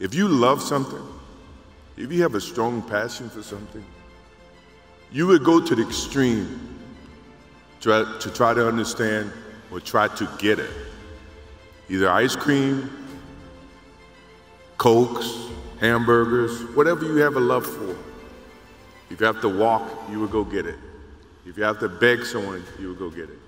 If you love something, if you have a strong passion for something, you would go to the extreme to try to understand or try to get it. Either ice cream, Cokes, hamburgers, whatever you have a love for. If you have to walk, you would go get it. If you have to beg someone, you would go get it.